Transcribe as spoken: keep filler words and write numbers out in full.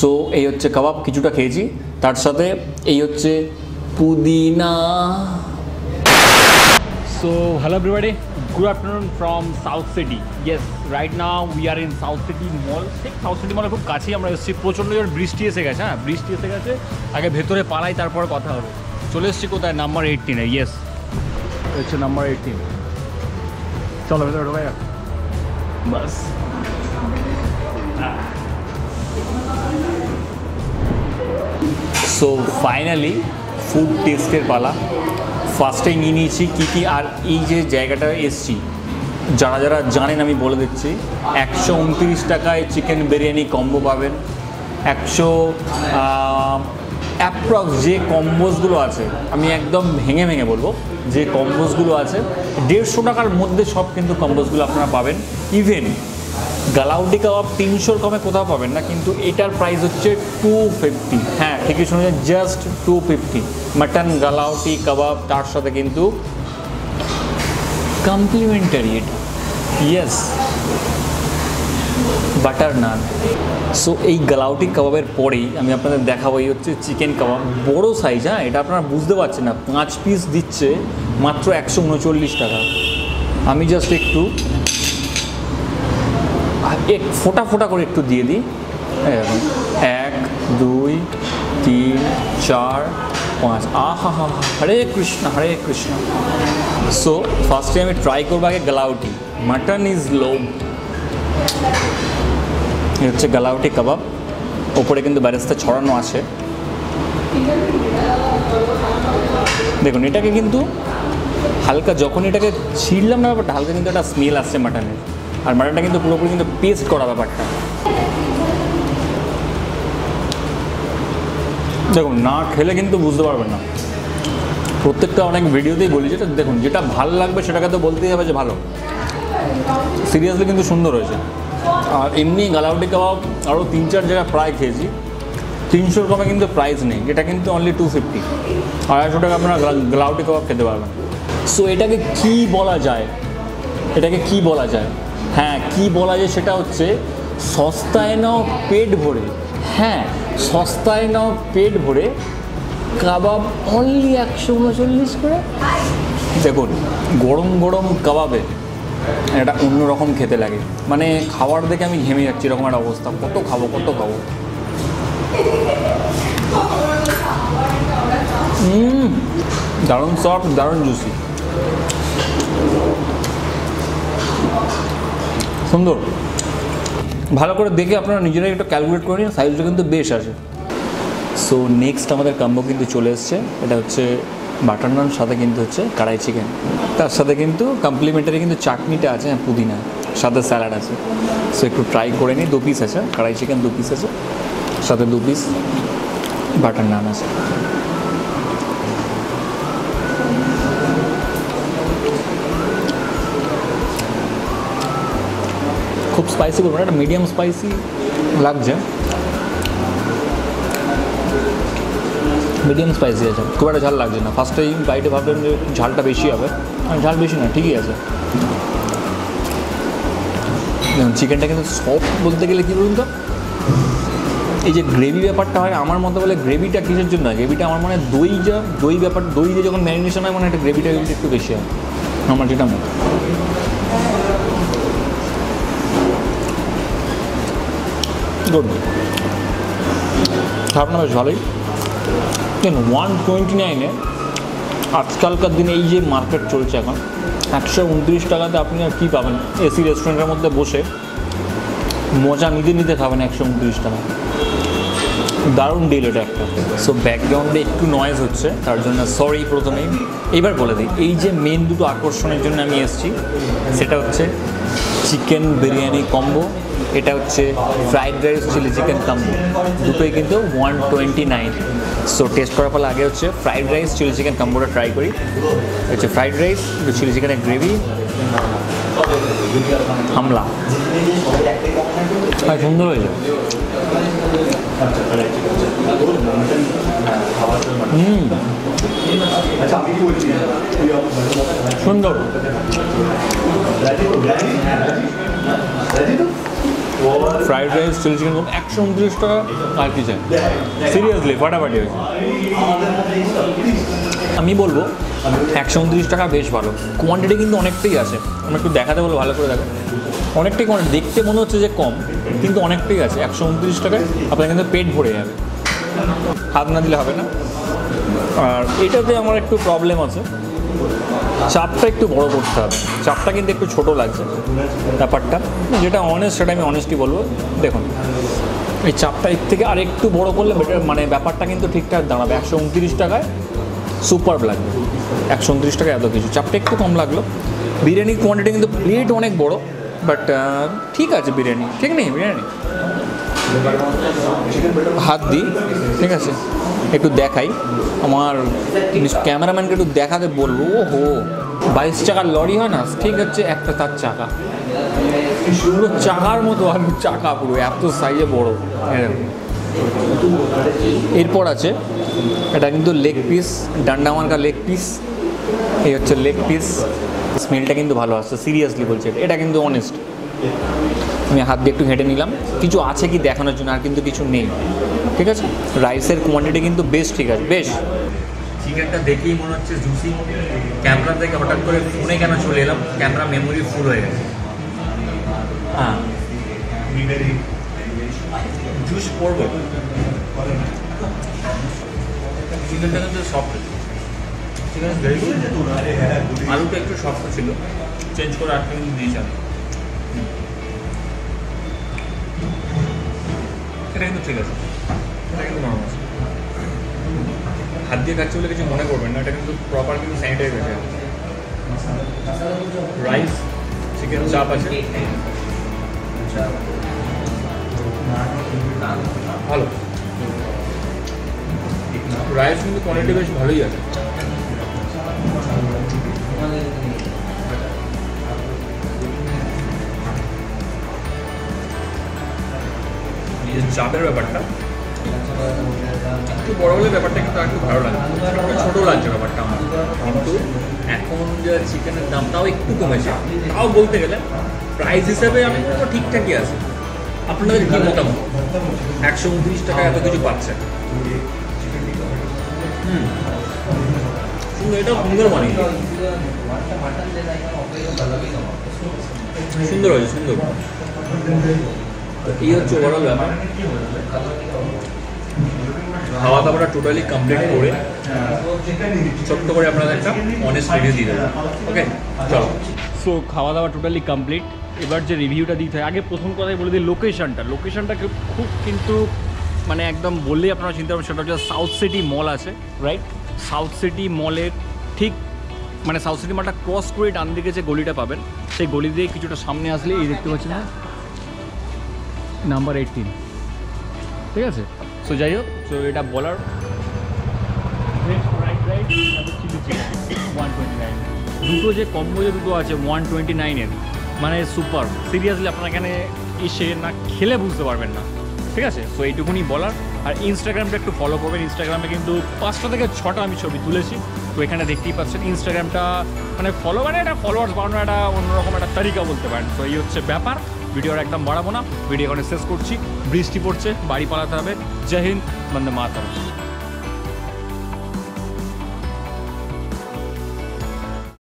So এই হচ্ছে কাবাব, কিছুটা খেয়েছি। তার সাথে এই হচ্ছে পুদিনা। So hello everybody, good afternoon from South City. Yes, right now we are in South City Mall. ঠিক South City Mall খুব কাছেই আমরা এসেছি। প্রচণ্ড জোর বৃষ্টি এসে গেছে, হ্যাঁ বৃষ্টি এসে গেছে। আগে ভেতরে পালাই, তারপর কথা হবে। চলে এসেছি কোথায়? নাম্বার এইটিন এ। ইয়েস, হচ্ছে নাম্বার এইটিন। চলো ভেতরে ঢোকা যাক। বাস সো ফাইনালি ফুড টেস্টের পালা। ফার্স্টে নিয়ে নিয়েছি কী কী। আর এই যে জায়গাটা এসছি, যারা যারা জানেন আমি বলে দিচ্ছি, একশো উনত্রিশ টাকায় চিকেন বিরিয়ানি কম্বো পাবেন। একশো অ্যাপ্রক্স যে কম্বোসগুলো আছে, আমি একদম ভেঙে ভেঙে বলবো, যে কম্বোসগুলো আছে দেড়শো টাকার মধ্যে সব কিন্তু কম্বোসগুলো আপনারা পাবেন। ইভেন গালাউডি কাবাব তিনশোর কমে কোথাও পাবেন না, কিন্তু এটার প্রাইস হচ্ছে টু ফিফটি। হ্যাঁ ঠিকই শুনেছেন, just two fifty. Mutton galouti kebab, তার সাথে কিন্তু কমপ্লিমেন্টারি এটা। ইয়েস, বাটার নান। সো এই গালাউটি কাবাবের পরেই আমি আপনাদের দেখাবো এই হচ্ছে চিকেন কাবাব, বড় সাইজ। হ্যাঁ এটা আপনারা বুঝতে পারছেন না, পাঁচ পিস দিচ্ছে মাত্র একশো উনচল্লিশ টাকা। আমি জাস্ট একটু এক ফোঁটা ফোঁটা করে একটু দিয়ে দিই। এক দুই তিন চার পাঁচ, আহা হা হা, হরে কৃষ্ণ হরে কৃষ্ণ। সো ফার্স্টে আমি ট্রাই করবো আগে গালাউটি। মাটন ইজ লো, এ হচ্ছে গালাউটি কাবাব। ওপরে কিন্তু বেরেস্তা ছড়ানো আছে, দেখুন। এটাকে কিন্তু হালকা, যখন এটাকে ছিঁড়লাম না ব্যাপারটা, হালকা কিন্তু একটা স্মেল আসছে মাটনের। আর মাটনটা কিন্তু পুরোপুরি কিন্তু পেস্ট করা ব্যাপারটা, দেখুন। না খেলে কিন্তু বুঝতে পারবেন না, প্রত্যেকটা অনেক ভিডিওতেই বলি, যেটা দেখুন যেটা ভালো লাগবে সেটাকে তো বলতেই হবে যে ভালো। সিরিয়াসলি কিন্তু সুন্দর হয়েছে। আর এমনি গালাউটি কাবাব আরও তিন চার জায়গায় প্রায় খেয়েছি, তিনশোর কমে কিন্তু প্রাইস নেই। এটা কিন্তু অনলি টু ফিফটি, আড়াইশো টাকা আপনারা গালাউটি কাবাব খেতে পারবেন। সো এটাকে কী বলা যায়, এটাকে কী বলা যায়, হ্যাঁ কি বলা যায়, সেটা হচ্ছে সস্তায় নাও পেট ভরে। হ্যাঁ সস্তায় নাও পেট ভরে কাবাব, অনলি একশো উনচল্লিশ করে। দেখুন গরম গরম কাবাবে এটা অন্যরকম খেতে লাগে, মানে খাবার দেখে আমি ঘেমে যাচ্ছি, এরকম একটা অবস্থা। কত খাবো কত খাবো। হুম, দারুণ সফট, দারুণ জুসি, সুন্দর। ভালো করে দেখে আপনারা নিজেরাই একটু ক্যালকুলেট করে নিন, সাইজটা কিন্তু বেশ আসে। সো নেক্সট আমাদের কম্বো কিন্তু চলে এসছে। এটা হচ্ছে বাটার নান, সাথে কিন্তু হচ্ছে কড়াই চিকেন, তার সাথে কিন্তু কমপ্লিমেন্টারি কিন্তু চাটনিটা আছে, হ্যাঁ পুদিনা, সাথে স্যালাড আছে। সো একটু ট্রাই করে নিই। দু পিস আছে কড়াই চিকেন, দু পিস আছে, সাথে দু পিস বাটার নান আছে। খুব স্পাইসি বলবো না, একটা মিডিয়াম স্পাইসি লাগছে, মিডিয়াম স্পাইসি আছে, খুব একটা ঝাল লাগছে না। ফার্স্টে বাইটে ভাবলাম যে ঝালটা বেশি হবে, ঝাল বেশি না, ঠিকই আছে। চিকেনটা কিন্তু সফট, বলতে গেলে কী বলুন তো, এই যে গ্রেভি ব্যাপারটা হয়, আমার মতো বলে গ্রেভিটা কিসের জন্য হয়, গ্রেভিটা আমার মনে হয় দই, যা দই ব্যাপার, দই দিয়ে যখন ম্যারিনেশন হয় মানে একটা গ্রেভিটা একটু বেশি হয়, আমার যেটা মনে হয়। খাবার না বেশ ভালোই। কেন ওয়ান টোয়েন্টি নাইনে আজকালকার দিনে এই যে মার্কেট চলছে এখন, একশো উনত্রিশ টাকাতে আপনি আর কী পাবেন? এসি রেস্টুরেন্টের মধ্যে বসে মজা নিতে নিতে খাবেন একশো উনত্রিশ টাকা, দারুণ ডিল এটা একটা। সো ব্যাকগ্রাউন্ডে একটু নয়েজ হচ্ছে, তার জন্য সরি প্রথমেই। এবার বলে দিই, এই যে মেন দুটো আকর্ষণের জন্য আমি এসেছি, সেটা হচ্ছে চিকেন বিরিয়ানি কম্বো, এটা হচ্ছে fried rice chilli chicken combo, দুটোই কিন্তু one twenty nine. So test করার ফলে আগে হচ্ছে ফ্রাইড রাইস চিলি চিকেন কম্বোটা ট্রাই করি। হচ্ছে ফ্রাইড রাইস একটু চিলি চিকেনের গ্রেভি, হামলা, আর সুন্দর হয়েছে। হুম সুন্দর। ফ্রাইড রাইস, চিলি চিকেন সব একশো উনত্রিশ টাকা আর কি চাই। সিরিয়াসলি ফাটাফাটি হয়েছে। আমি বলবো একশো উনত্রিশ টাকা বেশ ভালো, কোয়ান্টিটি কিন্তু অনেকটাই আছে। আমি একটু দেখাতে বলবো, ভালো করে দেখো, অনেকটাই কোয়ান্টিটি। দেখতে মনে হচ্ছে যে কম, কিন্তু অনেকটাই আছে। একশো উনত্রিশ টাকায় আপনার কিন্তু পেট ভরে যাবে, হাত না দিলে হবে না। আর এটাতে আমার একটু প্রবলেম আছে, চাপটা একটু বড় করতে হবে। চাপটা কিন্তু একটু ছোটো লাগছে ব্যাপারটা, যেটা অনেস্ট সেটা আমি অনেস্টই বলবো। দেখুন এই চাপটা এর থেকে আর একটু বড়ো করলে বেটার, মানে ব্যাপারটা কিন্তু ঠিকঠাক দাঁড়াবে। একশো উনত্রিশ টাকায় সুপারব লাগবে, একশো উনত্রিশ টাকায় এত কিছু, চাপটা একটু কম লাগলো। বিরিয়ানির কোয়ান্টিটি কিন্তু প্লেট অনেক বড়, বাট ঠিক আছে বিরিয়ানি, ঠিক নেই বিরিয়ানি। হাত দিই, ঠিক আছে, একটু দেখাই। আমার ক্যামেরাম্যানকে একটু দেখাতে বলবো। ও হো, বাইশ চাকার লরি হয় না, ঠিক আছে, একটা তার চাকা পুরো চাকার মতো, আর চাকা পুরো এত সাইজে বড়ো। এরপর আছে এটা কিন্তু লেগ পিস, ডান্ডা মার্কা লেগ পিস। এই হচ্ছে লেগ পিস। স্মেলটা কিন্তু ভালো আসছে, সিরিয়াসলি বলছে, এটা কিন্তু অনেস্ট। আমি হাত দিয়ে একটু হেঁটে নিলাম, কিছু আছে কি দেখানোর জন্য, আর কিন্তু কিছু নেই। ঠিক আছে, রাইসের কোয়ান্টিটি কিন্তু বেশ, ঠিক আছে, বেশ। চিকেনটা দেখেই মনে হচ্ছে জুসি। ক্যামেরা থেকে হঠাৎ করে ফোনে কেন চলে এলাম, ক্যামেরা মেমোরি ফুল হয়ে গেছে। হ্যাঁ, জুস পড়বো। চিকেনটা কিন্তু সফট, চিকেন ভেরি গুড। আলুটা একটু সফট ছিল, চেঞ্জ করে আট মিনিট দিয়েছিলাম। এটা কিন্তু ঠিক আছে, এটা কিন্তু নরম আছে। হাত দিয়ে খাচ্ছে বলে কিছু মনে করবেন না, এটা কিন্তু প্রপার কিন্তু স্যানিটাইজ হয়ে গেছে। রাইস চিকেন চাপ আছে, ভালো। রাইস কিন্তু কোয়ালিটি বেশ ভালোই আছে। চাপের ব্যাপারটা একটু বড়ো হলে ব্যাপারটা কিন্তু একটু ভালো লাগে, ছোটো লাগছে ব্যাপারটা আমার। কিন্তু এখন যে চিকেনের দাম তাও একটু কমেছে, তাও বলতে গেলে প্রাইস হিসাবে আমি পুরো ঠিকঠাকই আছে। আপনাদের কি মতামত? একশো উনত্রিশ টাকা এত কিছু পাচ্ছেন। হুম, এটা সুন্দর বানিয়ে, সুন্দর হয়েছে, সুন্দর। এই হচ্ছে ওভারঅল ব্যাপার। খাওয়া দাওয়াটা টোটালি কমপ্লিট করে ছোট্ট করে আপনাদের একটা অনেস্ট রিভিউ দিয়ে দেবো। ওকে, চলো। সো খাওয়া দাওয়া টোটালি কমপ্লিট। এবার যে রিভিউটা দিতে হয়, আগে প্রথম কথাই বলে দিই, লোকেশনটা লোকেশনটা খুব কিন্তু মানে একদম বললেই আপনারা চিনতে পারবেন। সেটা হচ্ছে সাউথ সিটি মল আছে, রাইট? সাউথ সিটি মলের ঠিক মানে সাউথ সিটি মলটা ক্রস করে ডান দিকে যে গলিটা পাবেন, সেই গলি দিয়ে কিছুটা সামনে আসলে এই দেখতে পাচ্ছেন না, নাম্বার এইটিন। ঠিক আছে, সো যাই হোক, সো এটা বলার দুটো যে কম্বো যে দুটো আছে ওয়ান টোয়েন্টি নাইনের, মানে সুপার। সিরিয়াসলি আপনারা এখানে এসে না খেলে বুঝতে পারবেন না। ঠিক আছে, সো এইটুকুনি বলার। আর ইনস্টাগ্রামটা একটু ফলো করবেন। ইনস্টাগ্রামে কিন্তু পাঁচটা থেকে ছটা আমি ছবি তুলেছি, তো এখানে দেখতেই পাচ্ছেন। ইনস্টাগ্রামটা মানে ফলো মানে একটা ফলোয়ার্স বানানোর একটা অন্যরকম একটা তালিকা বলতে পারেন। তো এই হচ্ছে ব্যাপার। ভিডিওর একদম বাড়াবো না, ভিডিও এখানে শেষ করছি। বৃষ্টি পড়ছে, বাড়ি পালাতে হবে। জয় হিন্দ, বন্দে মাতরম।